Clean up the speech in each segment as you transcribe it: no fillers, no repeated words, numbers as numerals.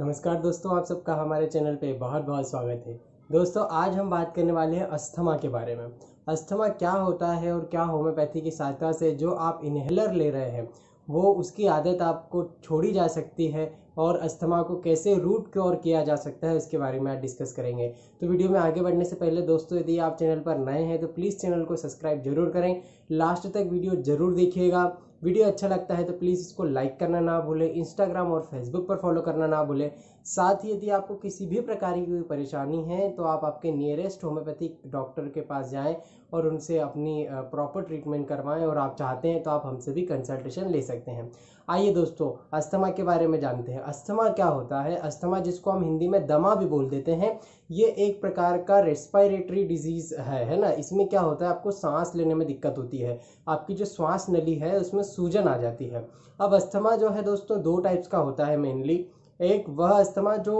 नमस्कार दोस्तों, आप सबका हमारे चैनल पे बहुत बहुत स्वागत है। दोस्तों आज हम बात करने वाले हैं अस्थमा के बारे में। अस्थमा क्या होता है और क्या होम्योपैथी की सहायता से जो आप इन्हेलर ले रहे हैं वो उसकी आदत आपको छोड़ी जा सकती है और अस्थमा को कैसे रूट क्योर किया जा सकता है उसके बारे में आज डिस्कस करेंगे। तो वीडियो में आगे बढ़ने से पहले दोस्तों, यदि आप चैनल पर नए हैं तो प्लीज़ चैनल को सब्सक्राइब जरूर करें, लास्ट तक वीडियो ज़रूर देखिएगा। वीडियो अच्छा लगता है तो प्लीज़ इसको लाइक करना ना भूलें, इंस्टाग्राम और फेसबुक पर फॉलो करना ना भूलें। साथ ही यदि आपको किसी भी प्रकार की कोई परेशानी है तो आप आपके नियरेस्ट होम्योपैथिक डॉक्टर के पास जाएं और उनसे अपनी प्रॉपर ट्रीटमेंट करवाएं, और आप चाहते हैं तो आप हमसे भी कंसल्टेशन ले सकते हैं। आइए दोस्तों अस्थमा के बारे में जानते हैं। अस्थमा क्या होता है? अस्थमा, जिसको हम हिंदी में दमा भी बोल देते हैं, ये एक प्रकार का रेस्पिरेटरी डिजीज़ है ना। इसमें क्या होता है, आपको सांस लेने में दिक्कत होती है, आपकी जो श्वास नली है उसमें सूजन आ जाती है। अब अस्थमा जो है दोस्तों दो टाइप्स का होता है मेनली। एक वह अस्थमा जो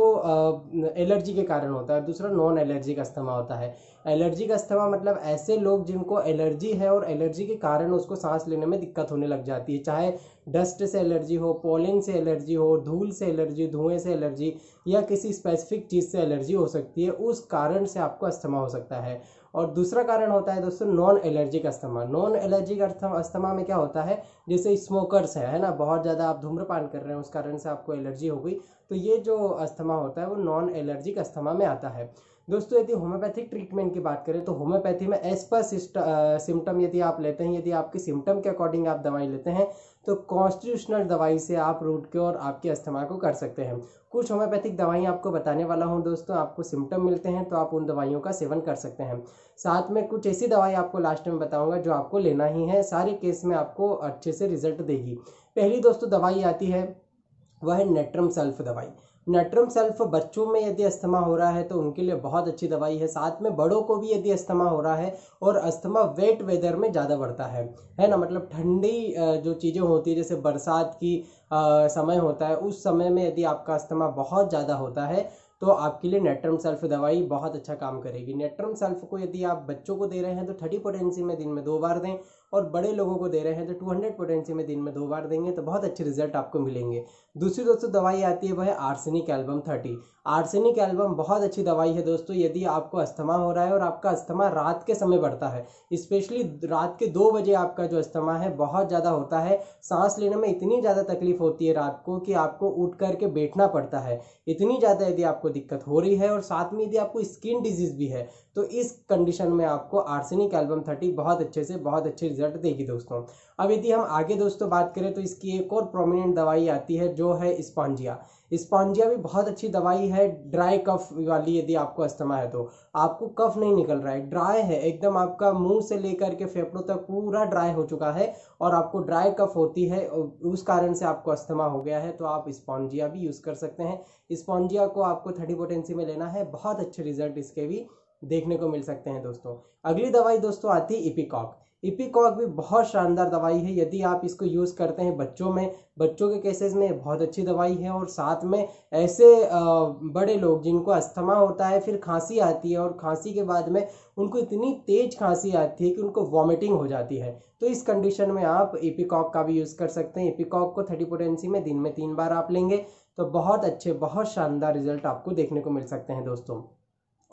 एलर्जी के कारण होता है, दूसरा नॉन एलर्जिक अस्थमा होता है। एलर्जिक अस्थमा मतलब ऐसे लोग जिनको एलर्जी है और एलर्जी के कारण उसको सांस लेने में दिक्कत होने लग जाती है, चाहे डस्ट से एलर्जी हो, पोलन से एलर्जी हो, धूल से एलर्जी, धुएं से एलर्जी या किसी स्पेसिफिक चीज़ से एलर्जी हो सकती है, उस कारण से आपको अस्थमा हो सकता है। और दूसरा कारण होता है दोस्तों non allergic asthma. Non allergic asthma में क्या होता है, जैसे स्मोकर्स है ना, बहुत ज़्यादा आप धूम्रपान कर रहे हैं उस कारण से आपको एलर्जी हो गई, तो ये जो अस्थमा होता है वो नॉन एलर्जिक अस्थमा में आता है। दोस्तों यदि होम्योपैथिक ट्रीटमेंट की बात करें तो होम्योपैथी में एज पर सिम्टम यदि आप लेते हैं, यदि आपके सिम्टम के अकॉर्डिंग आप दवाई लेते हैं तो कॉन्स्टिट्यूशनल दवाई से आप रूट क्योर आपके अस्थमा को कर सकते हैं। कुछ होम्योपैथिक दवाई आपको बताने वाला हूं दोस्तों, आपको सिम्टम मिलते हैं तो आप उन दवाइयों का सेवन कर सकते हैं। साथ में कुछ ऐसी दवाई आपको लास्ट में बताऊँगा जो आपको लेना ही है, सारे केस में आपको अच्छे से रिजल्ट देगी। पहली दोस्तों दवाई आती है वह है नेट्रम सल्फ दवाई। नेट्रम सल्फ बच्चों में यदि अस्थमा हो रहा है तो उनके लिए बहुत अच्छी दवाई है। साथ में बड़ों को भी यदि अस्थमा हो रहा है, और अस्थमा वेट वेदर में ज़्यादा बढ़ता है ना, मतलब ठंडी जो चीज़ें होती है जैसे बरसात की समय होता है, उस समय में यदि आपका अस्थमा बहुत ज़्यादा होता है तो आपके लिए नेट्रम सल्फ दवाई बहुत अच्छा काम करेगी। नेट्रम सल्फ को यदि आप बच्चों को दे रहे हैं तो 30 पोटेंसी में दिन में 2 बार दें, और बड़े लोगों को दे रहे हैं तो 200 पोटेंसी में दिन में 2 बार देंगे तो बहुत अच्छे रिजल्ट आपको मिलेंगे। दूसरी दोस्तों दवाई आती है वह है आर्सेनिक एल्बम 30। आर्सेनिक एल्बम बहुत अच्छी दवाई है दोस्तों, यदि आपको अस्थमा हो रहा है और आपका अस्थमा रात के समय बढ़ता है, स्पेशली रात के 2 बजे आपका जो अस्थमा है बहुत ज़्यादा होता है, सांस लेने में इतनी ज़्यादा तकलीफ होती है रात को कि आपको उठ करके बैठना पड़ता है, इतनी ज़्यादा यदि आपको दिक्कत हो रही है, और साथ में यदि आपको स्किन डिजीज़ भी है तो इस कंडीशन में आपको आर्सेनिक एल्बम 30 बहुत अच्छे रिजल्ट देगी दोस्तों। अब यदि हम आगे दोस्तों बात करें तो इसकी एक और प्रोमिनेंट दवाई आती है जो है स्पॉन्जिया। स्पॉन्जिया भी बहुत अच्छी दवाई है ड्राई कफ वाली। यदि आपको अस्थमा है तो आपको कफ नहीं निकल रहा है, ड्राई है एकदम, आपका मुंह से लेकर के फेफड़ों तक पूरा ड्राई हो चुका है और आपको ड्राई कफ होती है, उस कारण से आपको अस्थमा हो गया है, तो आप स्पॉन्जिया भी यूज़ कर सकते हैं। स्पॉन्जिया को आपको 30 पोटेंसी में लेना है, बहुत अच्छे रिजल्ट इसके भी देखने को मिल सकते हैं दोस्तों। अगली दवाई दोस्तों आती है इपिकॉक। इपिकॉक भी बहुत शानदार दवाई है, यदि आप इसको यूज़ करते हैं बच्चों के केसेस में बहुत अच्छी दवाई है, और साथ में ऐसे बड़े लोग जिनको अस्थमा होता है फिर खांसी आती है, और खांसी के बाद में उनको इतनी तेज खांसी आती है कि उनको वॉमिटिंग हो जाती है, तो इस कंडीशन में आप इपिकॉक का भी यूज़ कर सकते हैं। इपिकॉक को 30 पोटेंसी में दिन में 3 बार आप लेंगे तो बहुत शानदार रिजल्ट आपको देखने को मिल सकते हैं दोस्तों।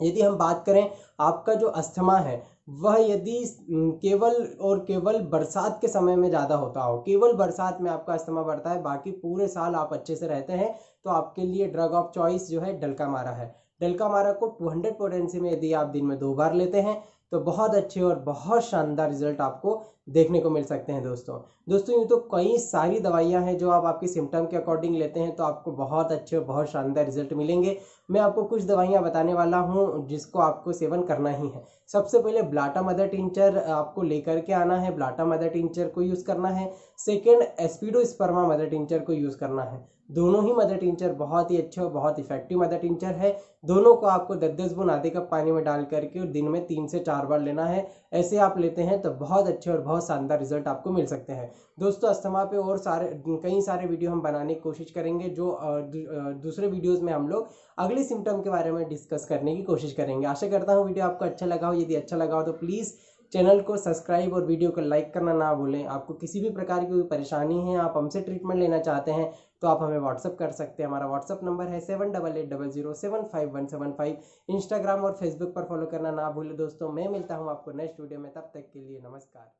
यदि हम बात करें आपका जो अस्थमा है वह यदि केवल बरसात के समय में ज़्यादा होता हो, केवल बरसात में आपका अस्थमा बढ़ता है, बाकी पूरे साल आप अच्छे से रहते हैं, तो आपके लिए ड्रग ऑफ चॉइस जो है डल्कामारा है। डल्कामारा को 200 पोटेंसी में यदि आप दिन में 2 बार लेते हैं तो बहुत अच्छे और बहुत शानदार रिजल्ट आपको देखने को मिल सकते हैं दोस्तों। यूँ तो कई सारी दवाइयाँ हैं जो आप आपके सिम्टम के अकॉर्डिंग लेते हैं तो आपको बहुत अच्छे और बहुत शानदार रिजल्ट मिलेंगे। मैं आपको कुछ दवाइयाँ बताने वाला हूँ जिसको आपको सेवन करना ही है। सबसे पहले ब्लाटा मदर टिंचर आपको लेकर के आना है, ब्लाटा मदर टिंचर को यूज़ करना है। सेकेंड, एस्पिडोस्पर्मा मदर टिंचर को यूज़ करना है। दोनों ही मदर टिंचर बहुत ही अच्छे और बहुत इफेक्टिव मदर टिंचर है। दोनों को आपको 10-10 बूंद आधे कप पानी में डाल करके और दिन में 3 से 4 बार लेना है। ऐसे आप लेते हैं तो बहुत अच्छे और बहुत शानदार रिजल्ट आपको मिल सकते हैं दोस्तों। अस्थमा पे और कई सारे वीडियो हम बनाने की कोशिश करेंगे, जो दूसरे वीडियोस में हम लोग अगले सिम्टम के बारे में डिस्कस करने की कोशिश करेंगे। आशा करता हूँ वीडियो आपको अच्छा लगा हो। यदि अच्छा लगा हो तो प्लीज़ चैनल को सब्सक्राइब और वीडियो को लाइक करना ना भूलें। आपको किसी भी प्रकार की कोई परेशानी है, आप हमसे ट्रीटमेंट लेना चाहते हैं, तो आप हमें व्हाट्सअप कर सकते हैं। हमारा व्हाट्सअप नंबर है 7880075175। इंस्टाग्राम और फेसबुक पर फॉलो करना ना भूलें दोस्तों। मैं मिलता हूँ आपको नेक्स्ट वीडियो में, तब तक के लिए नमस्कार।